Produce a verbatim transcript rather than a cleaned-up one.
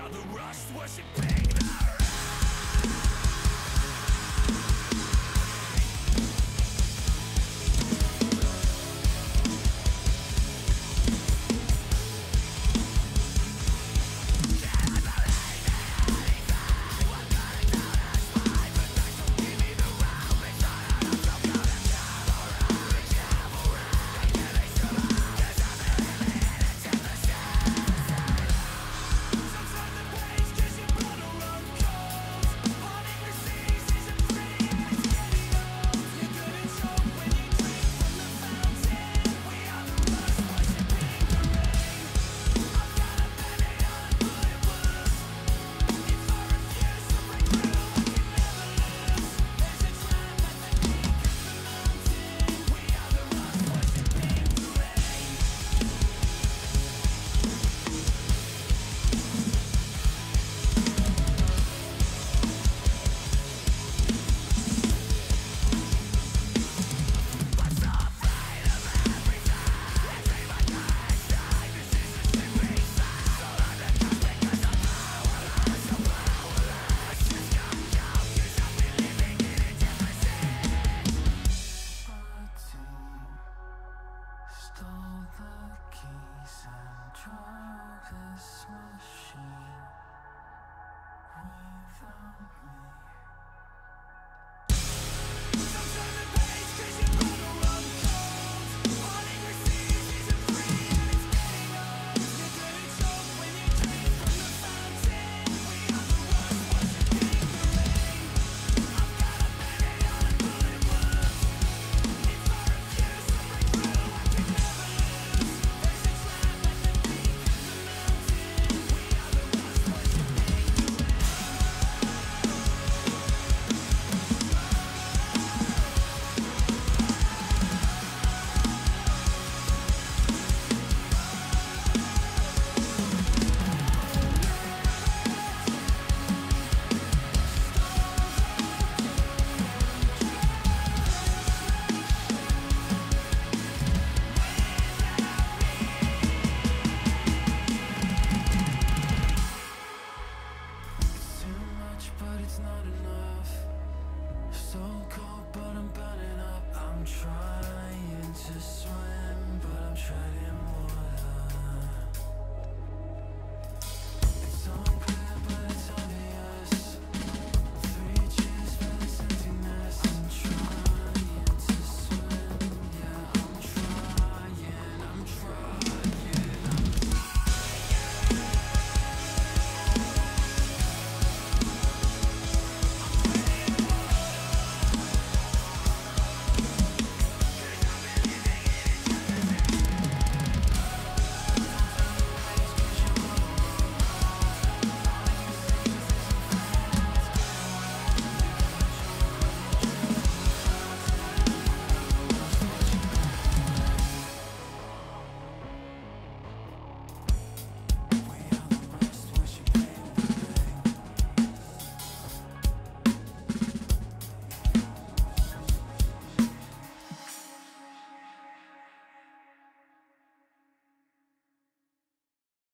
got the rust worshiping the without me. Sometimes it pays, 'cause you